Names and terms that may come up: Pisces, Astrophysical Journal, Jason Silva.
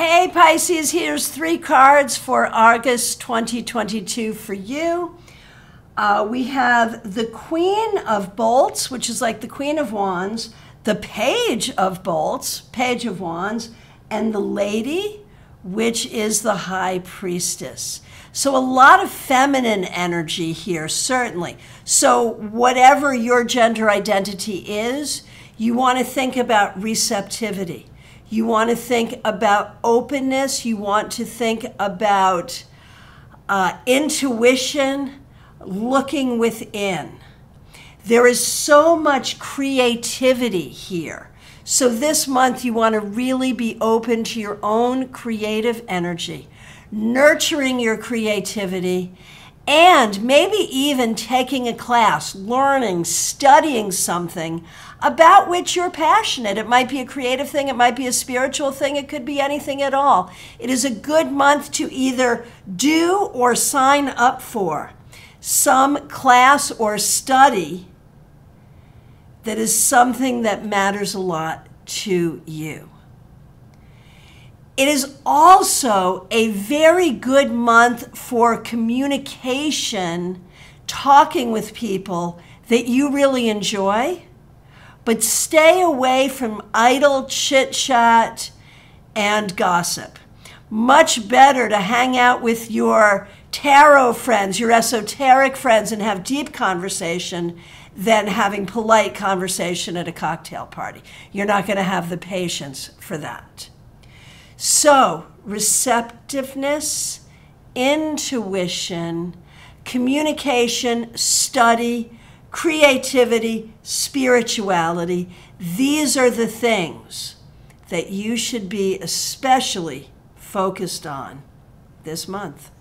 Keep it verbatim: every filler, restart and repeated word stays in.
Hey Pisces, here's three cards for August twenty twenty-two for you. Uh, we have the Queen of Bolts, which is like the Queen of Wands, the Page of Bolts, Page of Wands, and the Lady, which is the High Priestess. So a lot of feminine energy here, certainly. So whatever your gender identity is, you want to think about receptivity. You want to think about openness. You want to think about uh, intuition, looking within. There is so much creativity here. So this month, you want to really be open to your own creative energy, nurturing your creativity, and maybe even taking a class, learning, studying something about which you're passionate. It might be a creative thing. It might be a spiritual thing. It could be anything at all. It is a good month to either do or sign up for some class or study that is something that matters a lot to you. It is also a very good month for communication, talking with people that you really enjoy, but stay away from idle chit chat and gossip. Much better to hang out with your tarot friends, your esoteric friends, and have deep conversation than having polite conversation at a cocktail party. You're not going to have the patience for that. So receptiveness, intuition, communication, study, creativity, spirituality. These are the things that you should be especially focused on this month.